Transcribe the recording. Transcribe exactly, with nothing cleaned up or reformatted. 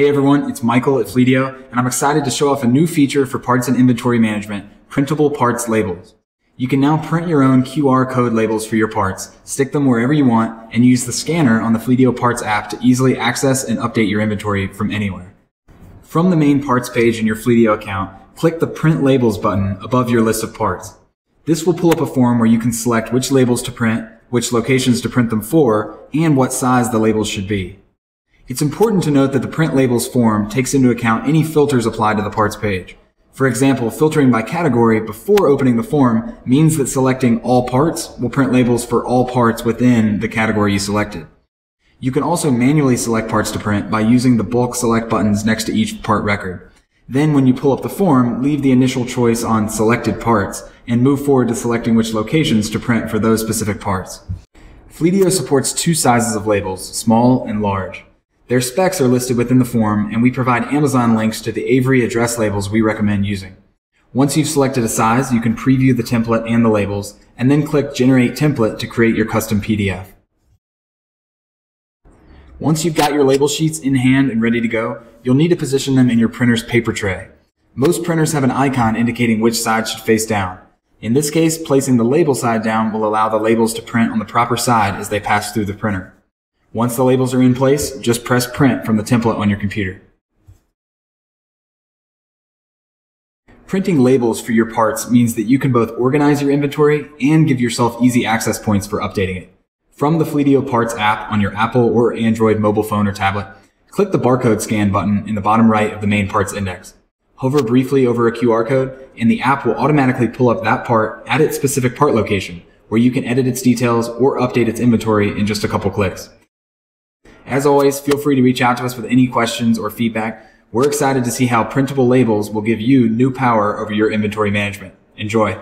Hey everyone, it's Michael at Fleetio, and I'm excited to show off a new feature for parts and inventory management, printable parts labels. You can now print your own Q R code labels for your parts, stick them wherever you want, and use the scanner on the Fleetio Parts app to easily access and update your inventory from anywhere. From the main parts page in your Fleetio account, click the Print Labels button above your list of parts. This will pull up a form where you can select which labels to print, which locations to print them for, and what size the labels should be. It's important to note that the Print Labels form takes into account any filters applied to the parts page. For example, filtering by category before opening the form means that selecting all parts will print labels for all parts within the category you selected. You can also manually select parts to print by using the bulk select buttons next to each part record. Then when you pull up the form, leave the initial choice on selected parts and move forward to selecting which locations to print for those specific parts. Fleetio supports two sizes of labels, small and large. Their specs are listed within the form, and we provide Amazon links to the Avery address labels we recommend using. Once you've selected a size, you can preview the template and the labels, and then click Generate Template to create your custom P D F. Once you've got your label sheets in hand and ready to go, you'll need to position them in your printer's paper tray. Most printers have an icon indicating which side should face down. In this case, placing the label side down will allow the labels to print on the proper side as they pass through the printer. Once the labels are in place, just press print from the template on your computer. Printing labels for your parts means that you can both organize your inventory and give yourself easy access points for updating it. From the Fleetio Parts app on your Apple or Android mobile phone or tablet, click the barcode scan button in the bottom right of the main parts index. Hover briefly over a Q R code, and the app will automatically pull up that part at its specific part location, where you can edit its details or update its inventory in just a couple clicks. As always, feel free to reach out to us with any questions or feedback. We're excited to see how printable labels will give you new power over your inventory management. Enjoy.